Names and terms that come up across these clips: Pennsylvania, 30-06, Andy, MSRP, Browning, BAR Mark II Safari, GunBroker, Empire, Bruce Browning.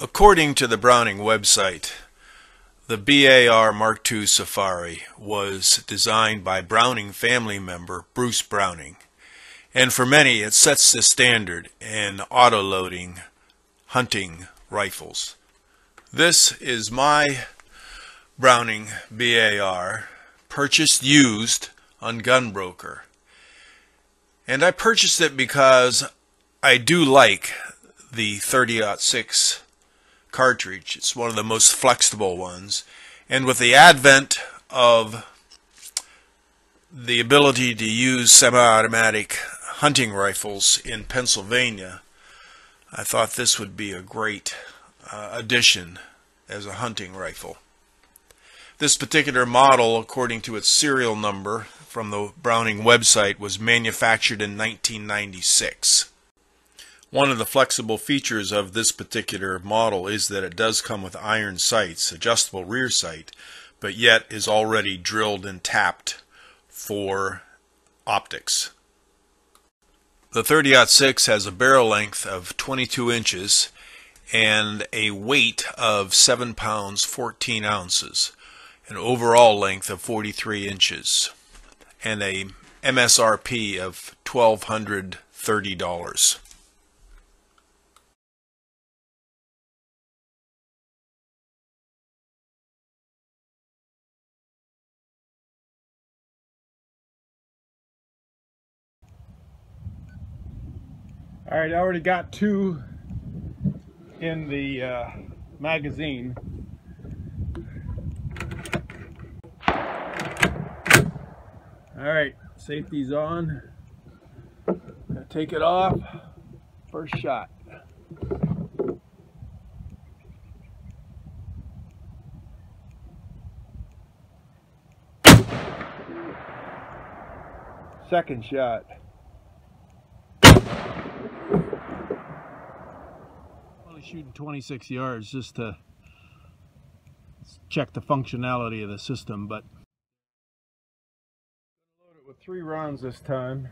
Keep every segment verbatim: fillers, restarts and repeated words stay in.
According to the Browning website, the B A R Mark two Safari was designed by Browning family member Bruce Browning, and for many it sets the standard in auto-loading hunting rifles. This is my Browning B A R, purchased used on GunBroker, and I purchased it because I do like the thirty aught six cartridge. It's one of the most flexible ones, and with the advent of the ability to use semi-automatic hunting rifles in Pennsylvania, I thought this would be a great uh, addition as a hunting rifle. This particular model, according to its serial number from the Browning website, was manufactured in nineteen ninety-six. One of the flexible features of this particular model is that it does come with iron sights, adjustable rear sight, but yet is already drilled and tapped for optics. The thirty aught six has a barrel length of twenty-two inches and a weight of seven pounds fourteen ounces, an overall length of forty-three inches, and a M S R P of one thousand two hundred thirty dollars. All right, I already got two in the uh, magazine. All right, safety's on. Gonna take it off. First shot. Second shot. Shooting twenty-six yards just to check the functionality of the system, but load it with three rounds this time.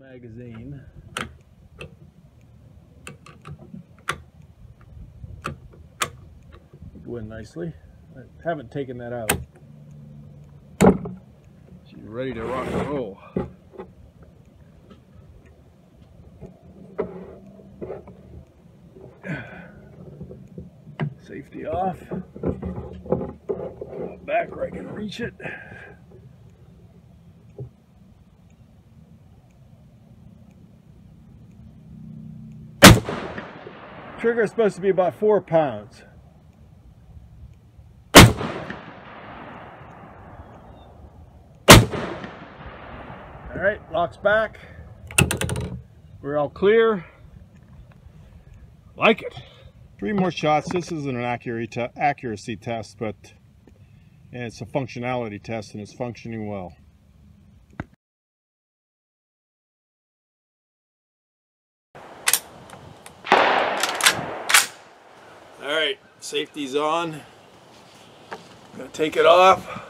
Magazine. Doing nicely. I haven't taken that out. She's ready to rock and roll. Safety off. Go back where I can reach it. Trigger is supposed to be about four pounds. All right, locks back. We're all clear. Like it. Three more shots. This isn't an accuracy test, but it's a functionality test, and it's functioning well. All right, safety's on. I'm gonna take it off.